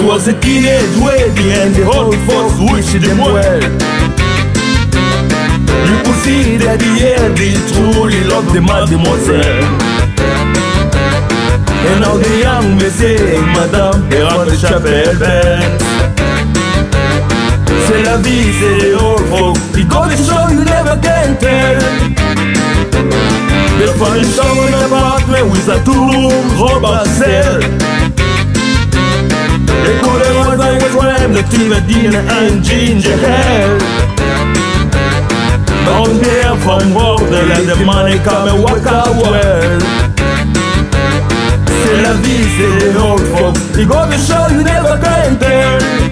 He was a teenage wavy and the whole force wished him well. You could see that he had he truly loved the mademoiselle. And now the young may say, Madame, they are the chapel bells. C'est la vie, c'est the old folk. It goes to show you never can tell. They find someone apartment with a two-room robot cell. They call it one thing with one, the team at dinner and ginger hair. Down there from work, they let the money come and walk out well. C'est la vie, c'est the old folk. It goes to show you never can tell.